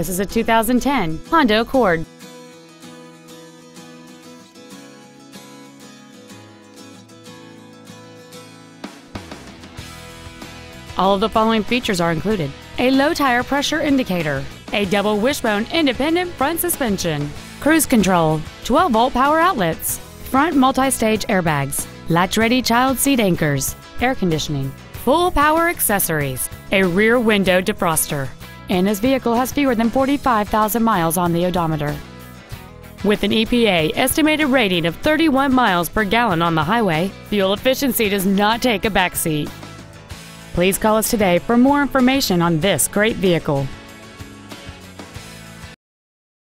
This is a 2010 Honda Accord. All of the following features are included: a low tire pressure indicator, a double wishbone independent front suspension, cruise control, 12-volt power outlets, front multi-stage airbags, latch-ready child seat anchors, air conditioning, full power accessories, a rear window defroster, and this vehicle has fewer than 45,000 miles on the odometer. With an EPA estimated rating of 31 miles per gallon on the highway, fuel efficiency does not take a backseat. Please call us today for more information on this great vehicle.